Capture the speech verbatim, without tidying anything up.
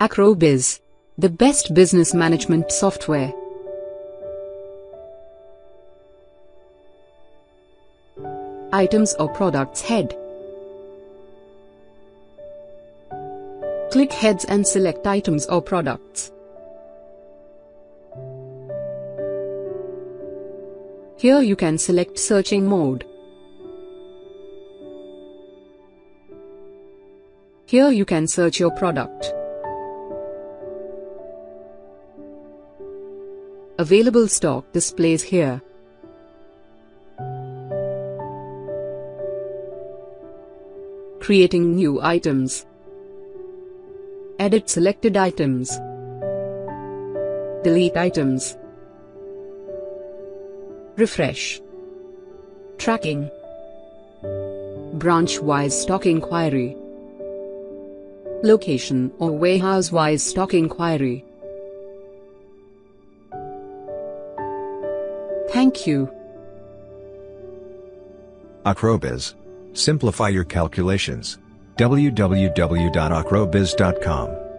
AccroBIZ, the best business management software. Items or products head. Click heads and select items or products. Here you can select searching mode. Here you can search your product. Available stock displays here. Creating new items. Edit selected items. Delete items. Refresh. Tracking. Branch-wise stock inquiry. Location or warehouse-wise stock inquiry. Thank you. AccroBIZ. Simplify your calculations. w w w dot accrobiz dot com